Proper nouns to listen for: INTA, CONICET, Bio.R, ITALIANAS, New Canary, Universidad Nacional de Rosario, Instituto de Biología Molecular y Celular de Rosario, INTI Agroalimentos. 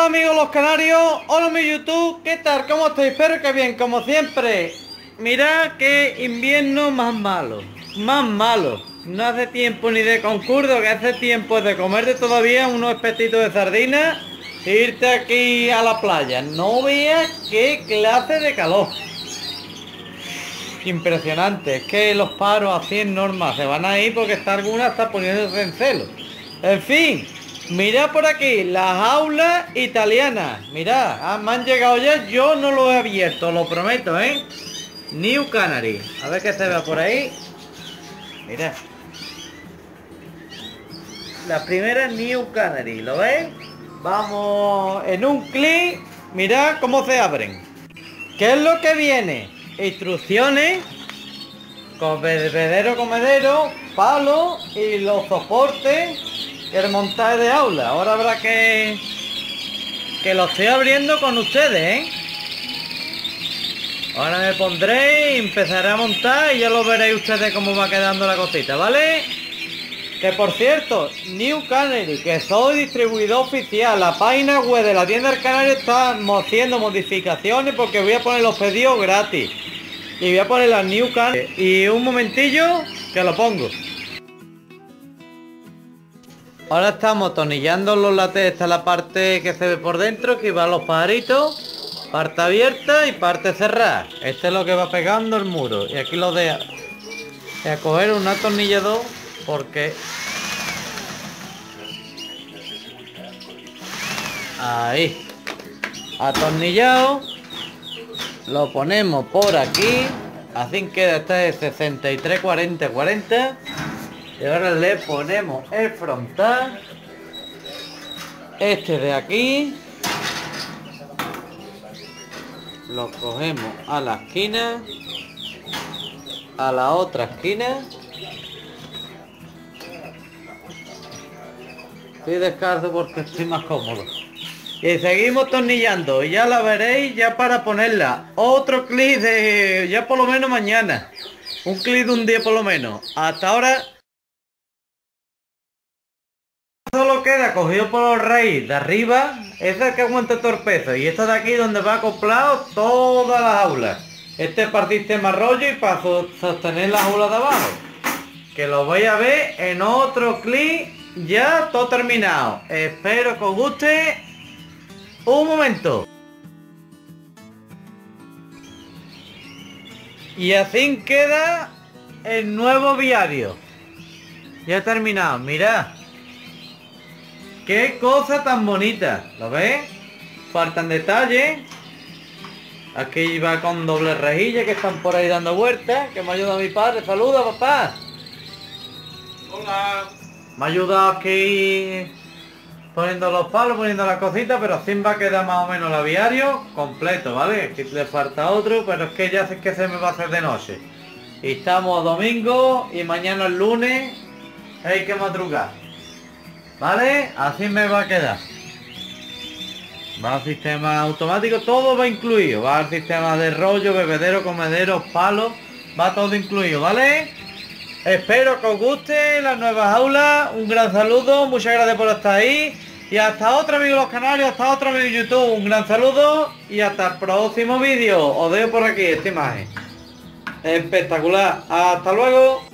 Hola amigos los canarios, hola mi YouTube, ¿qué tal? ¿Cómo estáis? Espero que bien, como siempre. Mirad que invierno más malo. No hace tiempo ni de concurso, que hace tiempo de comerte todavía unos espetitos de sardina e irte aquí a la playa. No veas qué clase de calor. Impresionante, es que los paros así en norma se van a ir porque está alguna está poniéndose en celo. En fin, mirad por aquí, las jaulas italianas. Mirad, me han llegado ya, yo no lo he abierto, lo prometo, ¿eh? New Canary, a ver qué se ve por ahí. Mirad, la primera New Canary, ¿lo veis? Vamos en un clic, mirad cómo se abren. ¿Qué es lo que viene? Instrucciones, comedero, palo y los soportes y el montaje de aula. Ahora habrá que lo estoy abriendo con ustedes, ¿eh? Ahora me pondré y empezaré a montar y ya lo veréis ustedes cómo va quedando la cosita, ¿vale? Que por cierto, New Canary, que soy distribuidor oficial, la página web de la tienda del Canal está haciendo modificaciones porque voy a poner los pedidos gratis. Y voy a poner la New Canary. Y un momentillo que lo pongo. Ahora estamos atornillando los lates, esta es la parte que se ve por dentro, que va los pajaritos. Parte abierta y parte cerrada. Este es lo que va pegando el muro. Y aquí lo deja. Voy a coger un atornillador porque... Ahí. Atornillado. Lo ponemos por aquí. Así queda este 63, 40, 40. Y ahora le ponemos el frontal. Este de aquí. Lo cogemos a la esquina, a la otra esquina. Estoy descalzo porque estoy más cómodo. Y seguimos tornillando. Y ya la veréis ya para ponerla. Otro clic de ya por lo menos mañana. Un clic de un día por lo menos. Hasta ahora. Solo queda cogido por los reyes de arriba, es el que aguanta todo el peso, y esto de aquí donde va acoplado todas las aulas. Este es para sistema rollo y para sostener las aulas de abajo, que lo voy a ver en otro clic ya todo terminado. Espero que os guste. Un momento. Y así queda el nuevo viario ya terminado. Mirad qué cosa tan bonita, ¿lo ves? Faltan detalles. Aquí va con doble rejilla que están por ahí dando vueltas, que me ayuda mi padre. Saluda, papá. Hola. Me ha ayudado aquí poniendo los palos, poniendo las cositas, pero así va a quedar más o menos el aviario completo, ¿vale? Aquí le falta otro, pero es que ya sé que se me va a hacer de noche. Y estamos domingo y mañana es lunes, hay que madrugar. ¿Vale? Así me va a quedar. Va al sistema automático, todo va incluido. Va al sistema de rollo, bebedero, comedero, palos. Va todo incluido, ¿vale? Espero que os guste las nuevas aulas. Un gran saludo, muchas gracias por estar ahí. Y hasta otro amigo de los canarios, hasta otro amigo de YouTube. Un gran saludo y hasta el próximo vídeo. Os dejo por aquí esta imagen. Espectacular. Hasta luego.